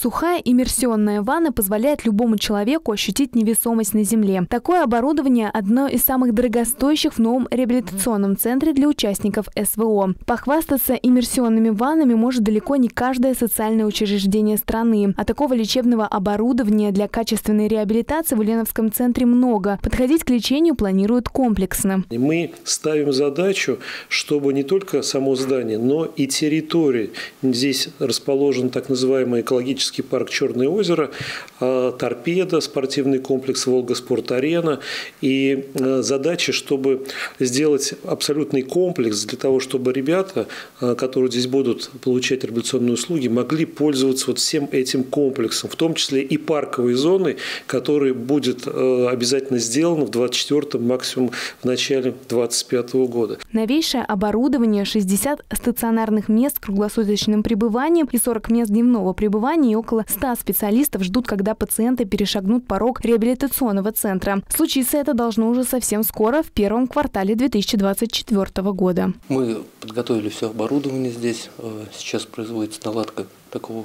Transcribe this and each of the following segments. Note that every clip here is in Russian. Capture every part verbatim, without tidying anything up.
Сухая иммерсионная ванна позволяет любому человеку ощутить невесомость на земле. Такое оборудование – одно из самых дорогостоящих в новом реабилитационном центре для участников эс вэ о. Похвастаться иммерсионными ваннами может далеко не каждое социальное учреждение страны. А такого лечебного оборудования для качественной реабилитации в Ульяновском центре много. Подходить к лечению планируют комплексно. Мы ставим задачу, чтобы не только само здание, но и территории. Здесь расположен так называемый экологический парк «Черное озеро», «Торпеда», спортивный комплекс «Волгоспорт-арена». И задача, чтобы сделать абсолютный комплекс для того, чтобы ребята, которые здесь будут получать реабилитационные услуги, могли пользоваться вот всем этим комплексом, в том числе и парковой зоной, которая будет обязательно сделана в двадцать четвёртом, максимум в начале две тысячи двадцать пятого года. Новейшее оборудование, шестьдесят стационарных мест с круглосуточным пребыванием и сорок мест дневного пребывания, и около ста специалистов ждут, когда пациенты перешагнут порог реабилитационного центра. Случиться это должно уже совсем скоро, в первом квартале две тысячи двадцать четвёртого года. Мы подготовили все оборудование здесь. Сейчас производится наладка такого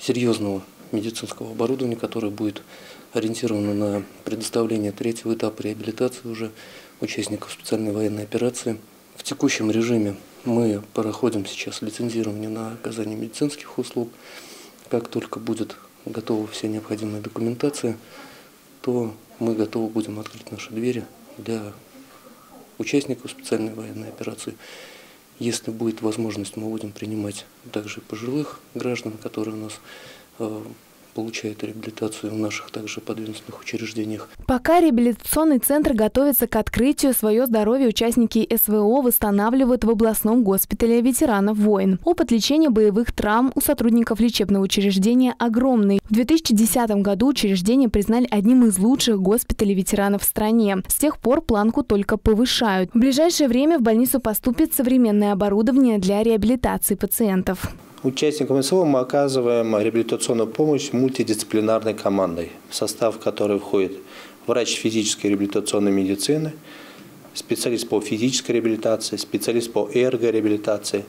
серьезного медицинского оборудования, которое будет ориентировано на предоставление третьего этапа реабилитации уже участников специальной военной операции. В текущем режиме мы проходим сейчас лицензирование на оказание медицинских услуг. Как только будет готова вся необходимая документация, то мы готовы будем открыть наши двери для участников специальной военной операции. Если будет возможность, мы будем принимать также пожилых граждан, которые у нас э, получают реабилитацию в наших также подведомственных учреждениях. Пока реабилитационный центр готовится к открытию, свое здоровье участники эс вэ о восстанавливают в областном госпитале ветеранов войн. Опыт лечения боевых травм у сотрудников лечебного учреждения огромный. В две тысячи десятом году учреждение признали одним из лучших госпиталей ветеранов в стране. С тех пор планку только повышают. В ближайшее время в больницу поступит современное оборудование для реабилитации пациентов. Участникам эс вэ о мы оказываем реабилитационную помощь мультидисциплинарной командой, в состав которой входит врач физической и реабилитационной медицины, специалист по физической реабилитации, специалист по эргореабилитации,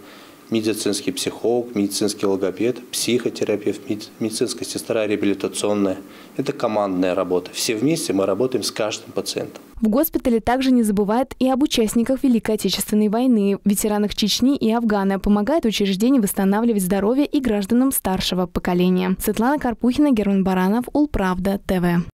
медицинский психолог, медицинский логопед, психотерапевт, медицинская сестра реабилитационная. Это командная работа. Все вместе мы работаем с каждым пациентом. В госпитале также не забывают и об участниках Великой Отечественной войны, ветеранах Чечни и Афгана. Помогает учреждению восстанавливать здоровье и гражданам старшего поколения. Светлана Карпухина, Герман Баранов, УлПравда тэ вэ.